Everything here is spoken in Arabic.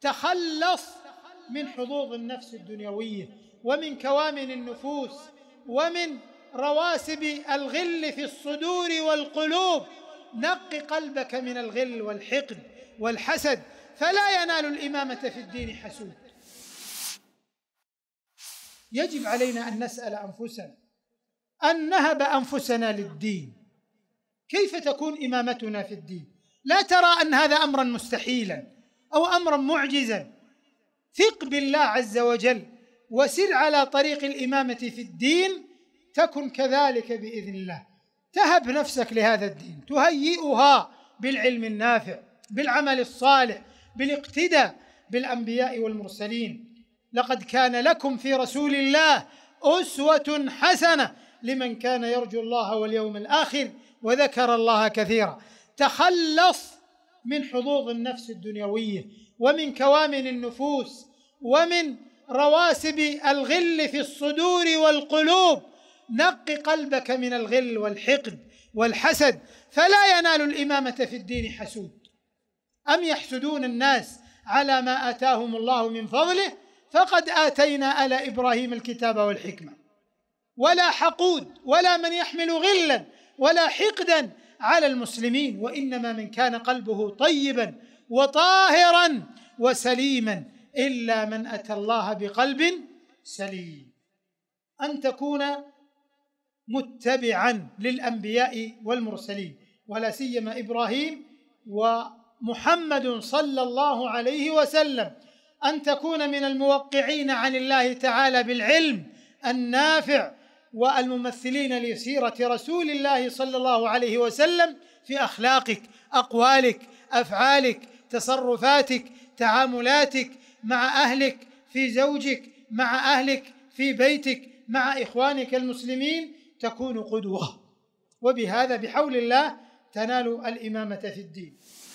تخلص من حظوظ النفس الدنيوية ومن كوامن النفوس ومن رواسب الغل في الصدور والقلوب. نقِّ قلبك من الغل والحقد والحسد، فلا ينال الإمامة في الدين حسود. يجب علينا أن نسأل أنفسنا، أن نهب أنفسنا للدين. كيف تكون إمامتنا في الدين؟ لا ترى أن هذا أمرا مستحيلا أو أمرا معجزا. ثق بالله عز وجل وسر على طريق الإمامة في الدين، تكن كذلك بإذن الله. تهب نفسك لهذا الدين، تهيئها بالعلم النافع، بالعمل الصالح، بالاقتداء بالأنبياء والمرسلين. لقد كان لكم في رسول الله أسوة حسنة لمن كان يرجو الله واليوم الآخر وذكر الله كثيرا. تخلص من حظوظ النفس الدنيوية ومن كوامن النفوس ومن رواسب الغل في الصدور والقلوب. نقِّ قلبك من الغل والحقد والحسد، فلا ينال الإمامة في الدين حسود. أم يحسدون الناس على ما آتاهم الله من فضله، فقد آتينا آل إبراهيم الكتاب والحكمة. ولا حقود ولا من يحمل غلا ولا حقدا على المسلمين، وإنما من كان قلبه طيبا وطاهرا وسليما، إلا من أتى الله بقلب سليم. أن تكون متبعا للأنبياء والمرسلين، ولا سيما إبراهيم ومحمد صلى الله عليه وسلم. أن تكون من الموقعين عن الله تعالى بالعلم النافع، والممثلين لسيرة رسول الله صلى الله عليه وسلم في أخلاقك، أقوالك، أفعالك، تصرفاتك، تعاملاتك مع أهلك، في زوجك، مع أهلك، في بيتك، مع إخوانك المسلمين. تكون قدوة، وبهذا بحول الله تنال الإمامة في الدين.